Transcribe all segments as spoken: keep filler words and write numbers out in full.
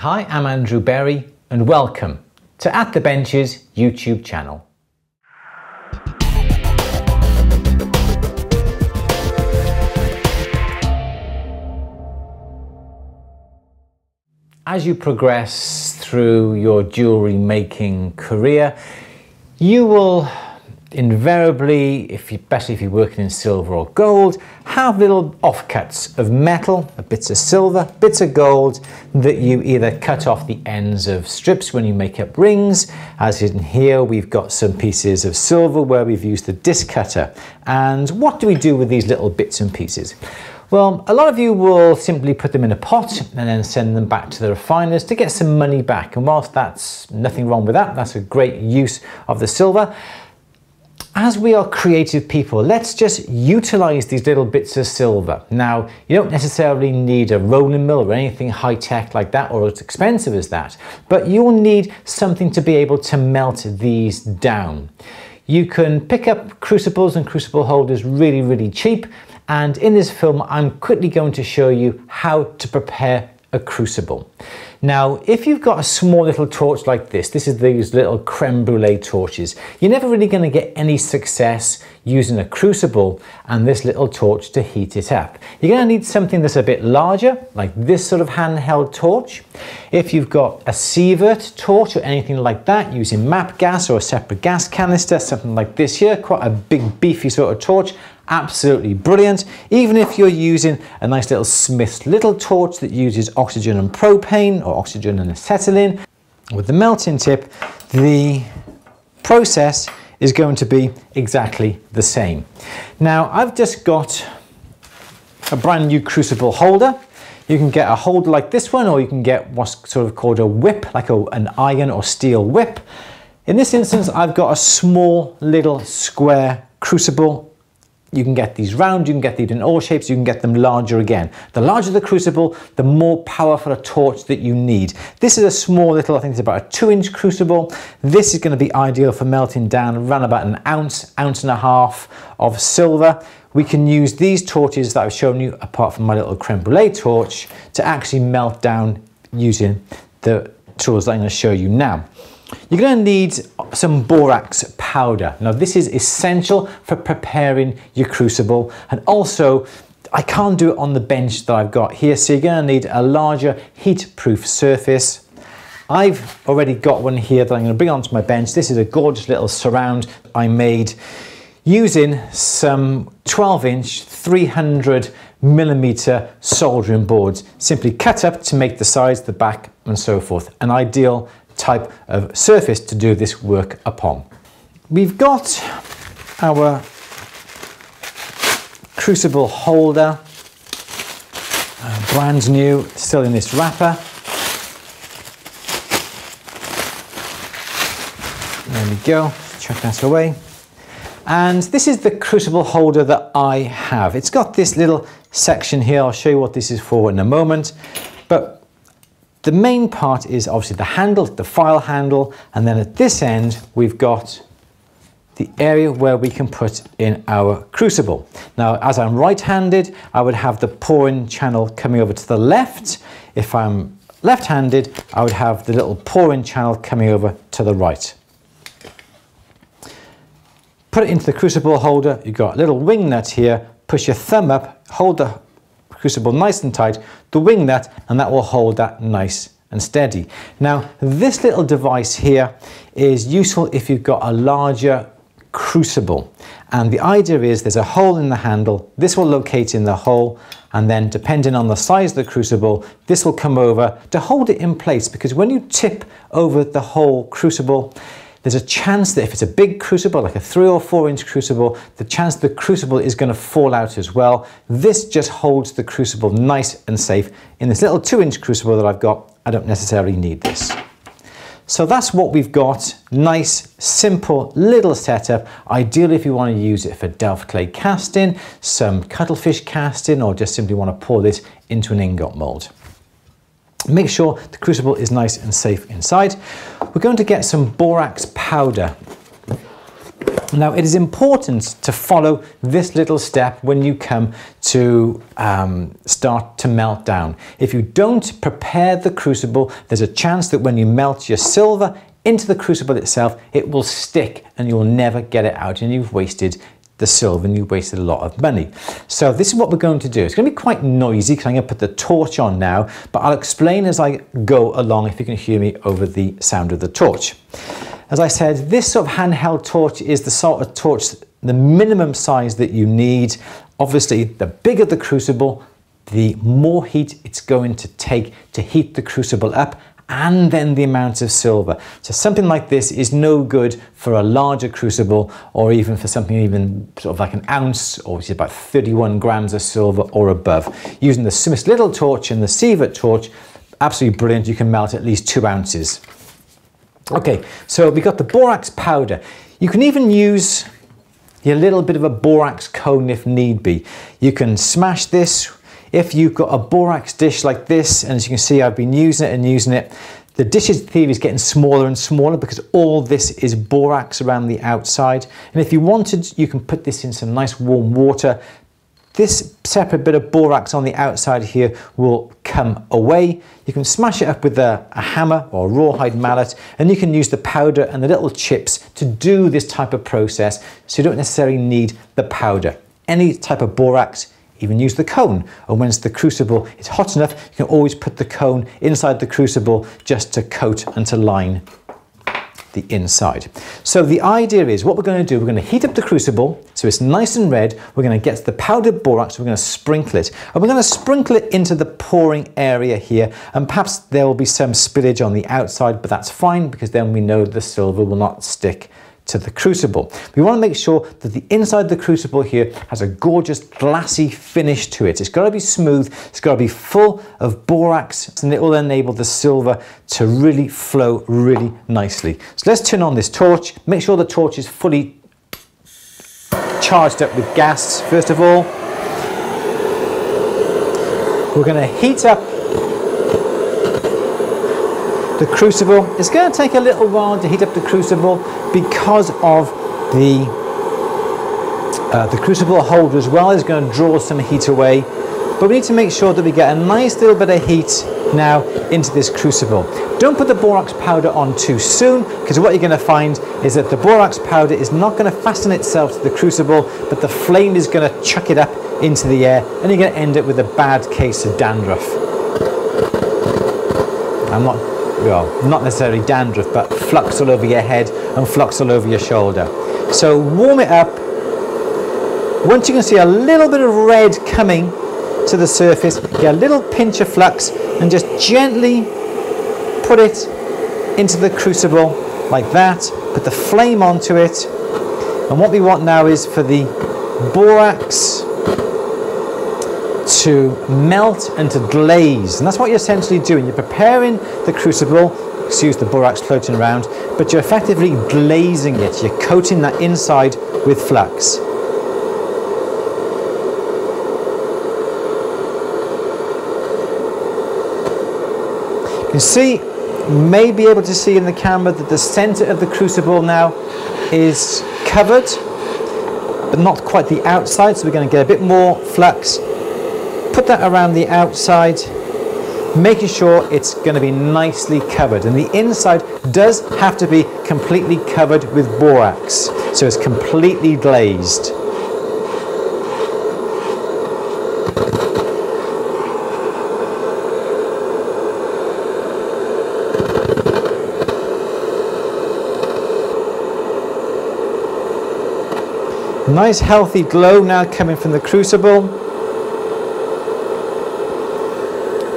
Hi, I'm Andrew Berry and welcome to At The Bench's YouTube channel. As you progress through your jewellery making career, you will invariably, if you, especially if you're working in silver or gold, have little offcuts of metal, bits of silver, bits of gold, that you either cut off the ends of strips when you make up rings. As in here, we've got some pieces of silver where we've used the disc cutter. And what do we do with these little bits and pieces? Well, a lot of you will simply put them in a pot and then send them back to the refiners to get some money back. And whilst that's nothing wrong with that, that's a great use of the silver. As we are creative people, let's just utilize these little bits of silver. Now, you don't necessarily need a rolling mill or anything high-tech like that, or as expensive as that, but you'll need something to be able to melt these down. You can pick up crucibles and crucible holders really, really cheap, and in this film, I'm quickly going to show you how to prepare a crucible. Now, if you've got a small little torch like this, this is these little creme brulee torches, you're never really going to get any success using a crucible and this little torch to heat it up. You're going to need something that's a bit larger, like this sort of handheld torch. If you've got a sievert torch or anything like that, using map gas or a separate gas canister, something like this here, quite a big beefy sort of torch, absolutely brilliant. Even if you're using a nice little Smith's little torch that uses oxygen and propane, or oxygen and acetylene, with the melting tip, the process is going to be exactly the same. Now, I've just got a brand new crucible holder. You can get a holder like this one, or you can get what's sort of called a whip, like a, an iron or steel whip. In this instance, I've got a small little square crucible. You can get these round, you can get these in all shapes, you can get them larger again. The larger the crucible, the more powerful a torch that you need. This is a small little, I think it's about a two inch crucible. This is going to be ideal for melting down around about an ounce, ounce and a half of silver. We can use these torches that I've shown you, apart from my little creme brulee torch, to actually melt down using the tools that I'm going to show you now. You're going to need some borax powder. Now, this is essential for preparing your crucible, and also I can't do it on the bench that I've got here, so you're going to need a larger heat-proof surface. I've already got one here that I'm going to bring onto my bench. This is a gorgeous little surround I made using some twelve inch, three hundred millimeter soldering boards, simply cut up to make the sides, the back and so forth. An ideal type of surface to do this work upon. We've got our crucible holder, uh, brand new, still in this wrapper. There we go, chuck that away. And this is the crucible holder that I have. It's got this little section here. I'll show you what this is for in a moment. But the main part is obviously the handle, the file handle, and then at this end we've got the area where we can put in our crucible. Now, as I'm right-handed, I would have the pouring channel coming over to the left. If I'm left-handed, I would have the little pouring channel coming over to the right. Put it into the crucible holder. You've got a little wing nut here. Push your thumb up, hold the crucible nice and tight, the wing nut, and that will hold that nice and steady. Now, this little device here is useful if you've got a larger crucible, and the idea is there's a hole in the handle. This will locate in the hole, and then depending on the size of the crucible, this will come over to hold it in place, because when you tip over the whole crucible, there's a chance that if it's a big crucible, like a three or four inch crucible, the chance the crucible is going to fall out as well. This just holds the crucible nice and safe. In this little two inch crucible that I've got, I don't necessarily need this. So that's what we've got. Nice, simple little setup. Ideally if you want to use it for Delft clay casting, some cuttlefish casting, or just simply want to pour this into an ingot mold. Make sure the crucible is nice and safe inside. We're going to get some borax powder. Now it is important to follow this little step when you come to um, start to melt down. If you don't prepare the crucible, there's a chance that when you melt your silver into the crucible itself, it will stick and you'll never get it out, and you've wasted the silver and you wasted a lot of money. So this is what we're going to do. It's going to be quite noisy because I'm going to put the torch on now, but I'll explain as I go along if you can hear me over the sound of the torch. As I said, this sort of handheld torch is the sort of torch, the minimum size that you need. Obviously, the bigger the crucible, the more heat it's going to take to heat the crucible up, and then the amount of silver. So something like this is no good for a larger crucible, or even for something even sort of like an ounce, or which is about thirty-one grams of silver or above. Using the Smith's Little Torch and the Sievert Torch, absolutely brilliant. You can melt at least two ounces. Okay, so we got the borax powder. You can even use your little bit of a borax cone if need be. You can smash this. If you've got a borax dish like this, and as you can see, I've been using it and using it, the dish's thief is getting smaller and smaller because all this is borax around the outside. And if you wanted, you can put this in some nice warm water. This separate bit of borax on the outside here will come away. You can smash it up with a, a hammer or a rawhide mallet, and you can use the powder and the little chips to do this type of process, so you don't necessarily need the powder. Any type of borax, even use the cone, and once the crucible is hot enough, you can always put the cone inside the crucible just to coat and to line the inside. So the idea is, what we're going to do, we're going to heat up the crucible so it's nice and red. We're going to get the powdered borax, we're going to sprinkle it, and we're going to sprinkle it into the pouring area here, and perhaps there will be some spillage on the outside, but that's fine because then we know the silver will not stick to the crucible. We want to make sure that the inside of the crucible here has a gorgeous glassy finish to it. It's got to be smooth, it's got to be full of borax, and it will enable the silver to really flow really nicely. So let's turn on this torch. Make sure the torch is fully charged up with gas first of all. We're going to heat up the crucible. It's going to take a little while to heat up the crucible because of the uh, the crucible holder as well is going to draw some heat away, but we need to make sure that we get a nice little bit of heat now into this crucible. Don't put the borax powder on too soon, because what you're going to find is that the borax powder is not going to fasten itself to the crucible, but the flame is going to chuck it up into the air, and you're going to end up with a bad case of dandruff. I'm not well, not necessarily dandruff, but flux all over your head and flux all over your shoulder. So warm it up. Once you can see a little bit of red coming to the surface, get a little pinch of flux and just gently put it into the crucible like that. Put the flame onto it. And what we want now is for the borax to melt and to glaze, and that's what you're essentially doing. You're preparing the crucible, excuse the borax floating around, but you're effectively glazing it. You're coating that inside with flux. You can see, you may be able to see in the camera that the center of the crucible now is covered, but not quite the outside, so we're going to get a bit more flux. Put that around the outside, making sure it's going to be nicely covered, and the inside does have to be completely covered with borax, so it's completely glazed. Nice healthy glow now coming from the crucible.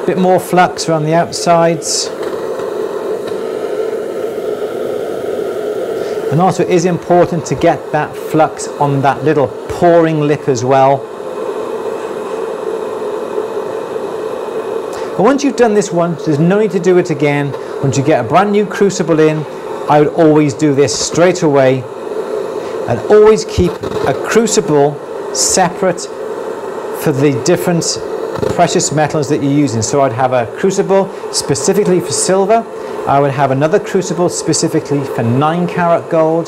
Bit more flux around the outsides, and also it is important to get that flux on that little pouring lip as well. And once you've done this once, there's no need to do it again. Once you get a brand new crucible in, I would always do this straight away, and always keep a crucible separate for the different precious metals that you're using. So I'd have a crucible specifically for silver, I would have another crucible specifically for nine carat gold,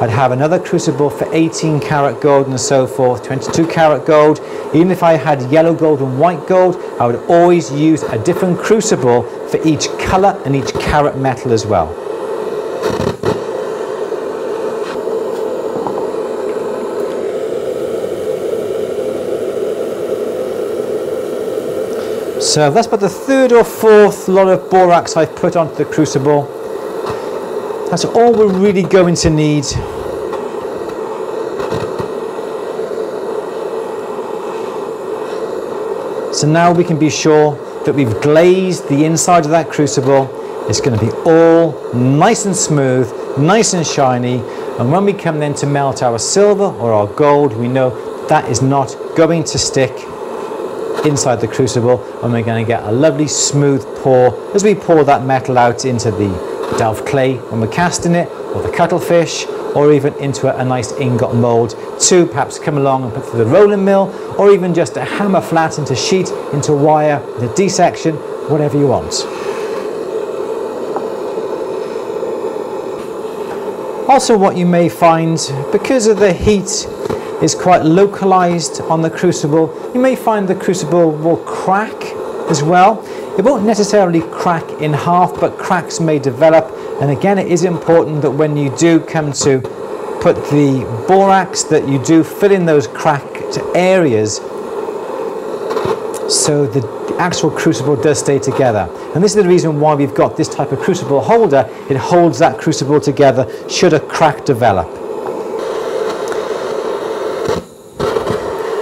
I'd have another crucible for eighteen karat gold and so forth, twenty-two karat gold. Even if I had yellow gold and white gold, I would always use a different crucible for each color and each karat metal as well. So that's about the third or fourth lot of borax I've put onto the crucible. That's all we're really going to need. So now we can be sure that we've glazed the inside of that crucible. It's going to be all nice and smooth, nice and shiny. And when we come then to melt our silver or our gold, we know that is not going to stick inside the crucible, and we're going to get a lovely smooth pour as we pour that metal out into the Delft clay when we're casting it, or the cuttlefish, or even into a, a nice ingot mould to perhaps come along and put through the rolling mill, or even just a hammer flat into sheet, into wire, into D-section, whatever you want. Also, what you may find, because of the heat is quite localised on the crucible, you may find the crucible will crack as well. It won't necessarily crack in half, but cracks may develop. And again, it is important that when you do come to put the borax, that you do fill in those cracked areas so the actual crucible does stay together. And this is the reason why we've got this type of crucible holder. It holds that crucible together should a crack develop.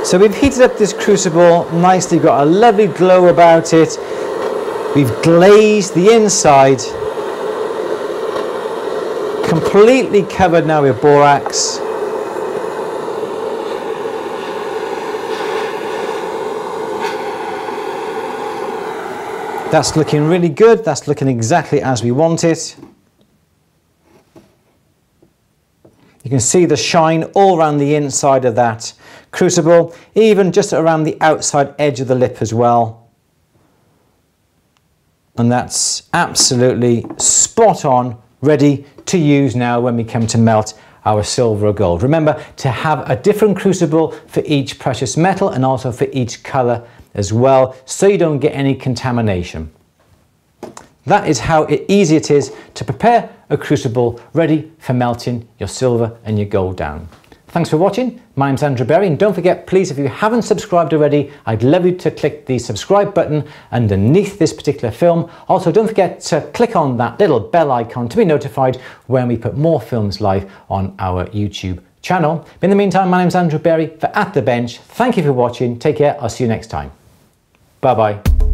So we've heated up this crucible nicely, got a lovely glow about it. We've glazed the inside, completely covered now with borax. That's looking really good. That's looking exactly as we want it. You can see the shine all around the inside of that crucible, even just around the outside edge of the lip as well. And that's absolutely spot on, ready to use now when we come to melt our silver or gold. Remember to have a different crucible for each precious metal and also for each color as well, so you don't get any contamination. That is how easy it is to prepare a crucible ready for melting your silver and your gold down. Thanks for watching. My name's Andrew Berry, and don't forget, please, if you haven't subscribed already, I'd love you to click the subscribe button underneath this particular film. Also, don't forget to click on that little bell icon to be notified when we put more films live on our YouTube channel. But in the meantime, my name's Andrew Berry for At The Bench. Thank you for watching. Take care. I'll see you next time. Bye-bye.